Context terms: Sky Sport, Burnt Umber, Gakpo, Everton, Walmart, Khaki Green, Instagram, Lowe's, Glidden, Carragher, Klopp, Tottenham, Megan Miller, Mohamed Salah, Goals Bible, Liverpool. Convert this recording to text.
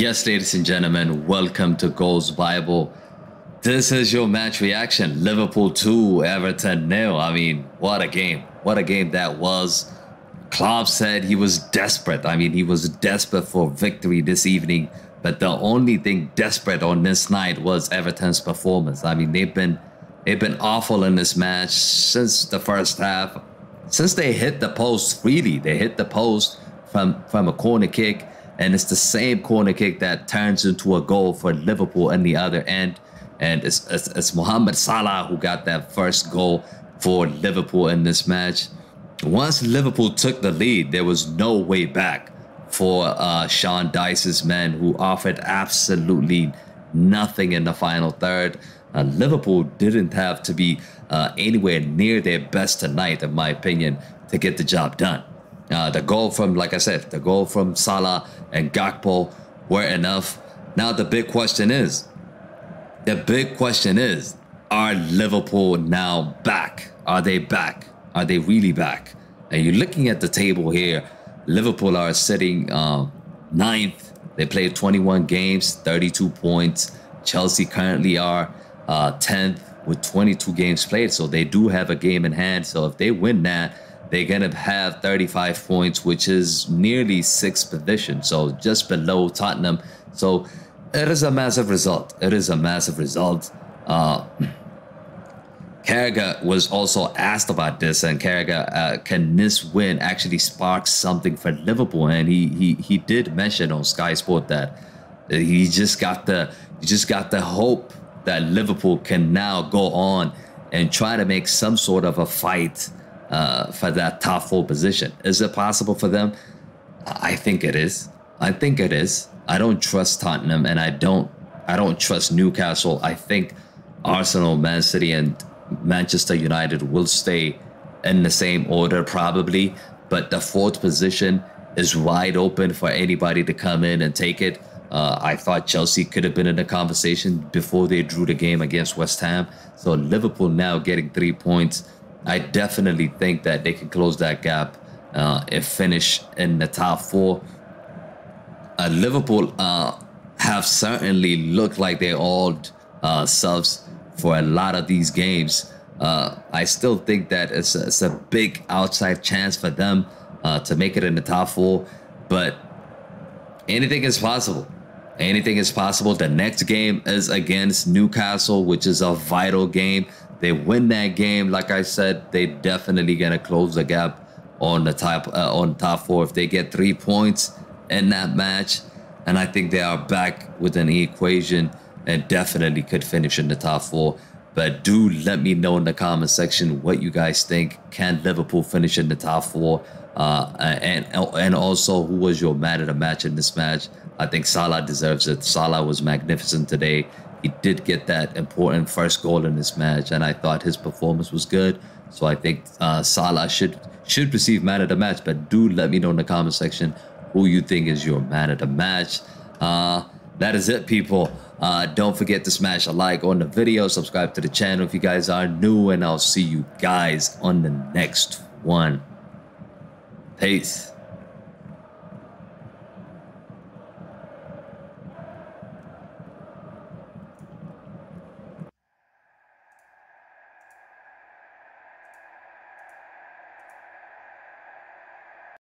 Yes, ladies and gentlemen, welcome to Goals Bible. This is your match reaction. Liverpool 2, Everton 0. I mean, what a game. What a game that was. Klopp said he was desperate. I mean, he was desperate for victory this evening. But the only thing desperate on this night was Everton's performance. I mean, they've been awful in this match since the first half. Since they hit the post freely, they hit the post from a corner kick, and it's the same corner kick that turns into a goal for Liverpool in the other end. And it's Mohamed Salah who got that first goal for Liverpool in this match. Once Liverpool took the lead, there was no way back for Sean Dyche's men, who offered absolutely nothing in the final third. Liverpool didn't have to be anywhere near their best tonight, in my opinion, to get the job done. The goal from, like I said, the goal from Salah and Gakpo were enough. Now the big question is, are Liverpool now back? Are they back? Are they really back? And you're looking at the table here. Liverpool are sitting ninth. They played 21 games, 32 points. Chelsea currently are 10th with 22 games played, so they do have a game in hand. So if they win that, they're gonna have 35 points, which is nearly 6th position, so just below Tottenham. So it is a massive result. It is a massive result. Carragher was also asked about this, and Carragher, can this win actually spark something for Liverpool? And he did mention on Sky Sport that he just got the hope that Liverpool can now go on and try to make some sort of a fight for that top 4 position. Is it possible for them? I think it is. I think it is. I don't trust Tottenham, and I don't trust Newcastle. I think Arsenal, Man City, and Manchester United will stay in the same order probably, but the 4th position is wide open for anybody to come in and take it. I thought Chelsea could have been in the conversation before they drew the game against West Ham. So Liverpool now getting 3 points. I definitely think that they can close that gap and finish in the top 4. Liverpool have certainly looked like they're all subs for a lot of these games. I still think that it's a big outside chance for them to make it in the top 4, but anything is possible. Anything is possible. The next game is against Newcastle, which is a vital game. They win that game, like I said, they definitely gonna close the gap on the top 4 if they get 3 points in that match. And I think they are back within the equation and definitely could finish in the top 4. But do let me know in the comment section what you guys think. Can Liverpool finish in the top 4? And also, who was your man of the match in this match? I think Salah deserves it. Salah was magnificent today. He did get that important first goal in this match, and I thought his performance was good. So I think Salah should receive man of the match. But do let me know in the comment section who you think is your man of the match. That is it, people. Don't forget to smash a like on the video, subscribe to the channel if you guys are new, and I'll see you guys on the next one. Peace.